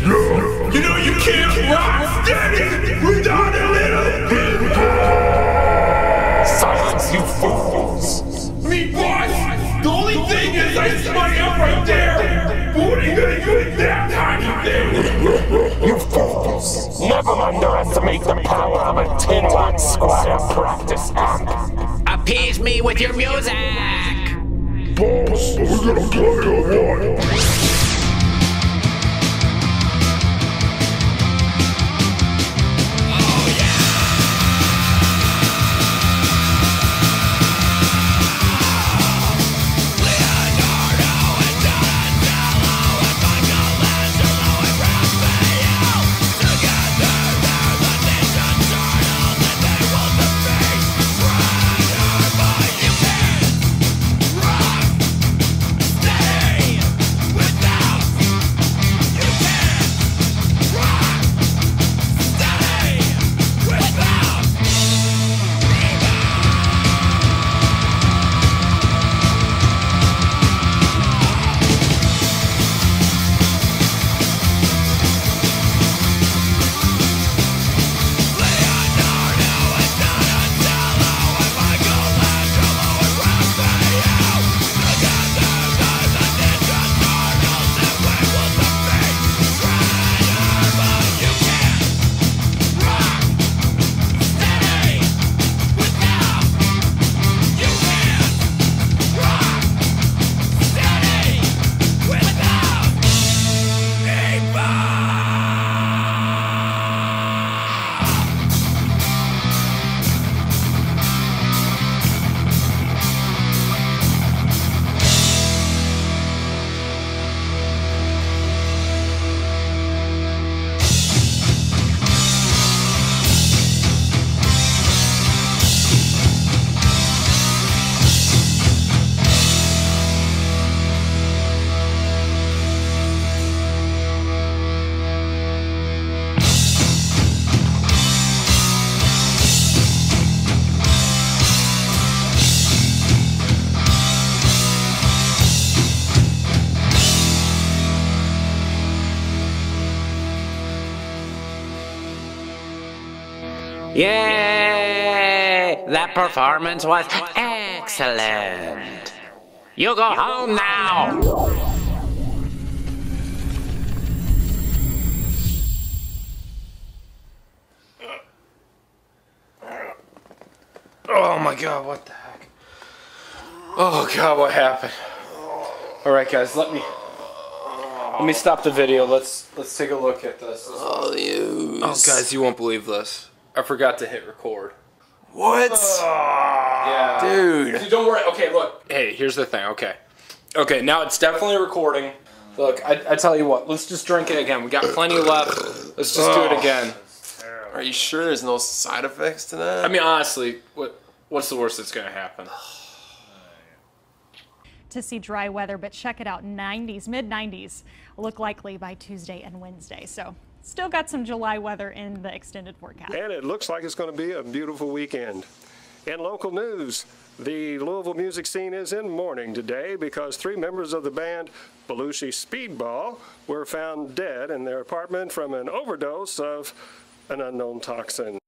You know you can't rock steady without a little beatball. Silence, you fools! Me boys, the only thing is I spun up right there. What are you gonna do with that tiny thing? You fools! Never underestimate the power of a tin-lock squatter practice amp. Appease me with your music! Boss, are we gonna play or what? Yay! That performance was excellent! You go home now! Oh my god, what the heck? Oh god, what happened? Alright guys, let me stop the video. Let's take a look at this. Oh guys, you won't believe this. I forgot to hit record. What? Yeah. Dude, don't worry. Okay, look. Hey, here's the thing. Okay. Okay, now it's definitely recording. Look, I tell you what. Let's just drink it again. We got plenty left. Let's just do it again. Are you sure there's no side effects to that? I mean, honestly, what's the worst that's going to happen? To see dry weather, but check it out. 90s, mid-90s look likely by Tuesday and Wednesday. So... still got some July weather in the extended forecast. And it looks like it's going to be a beautiful weekend. In local news, the Louisville music scene is in mourning today because 3 members of the band Belushi Speedball were found dead in their apartment from an overdose of an unknown toxin.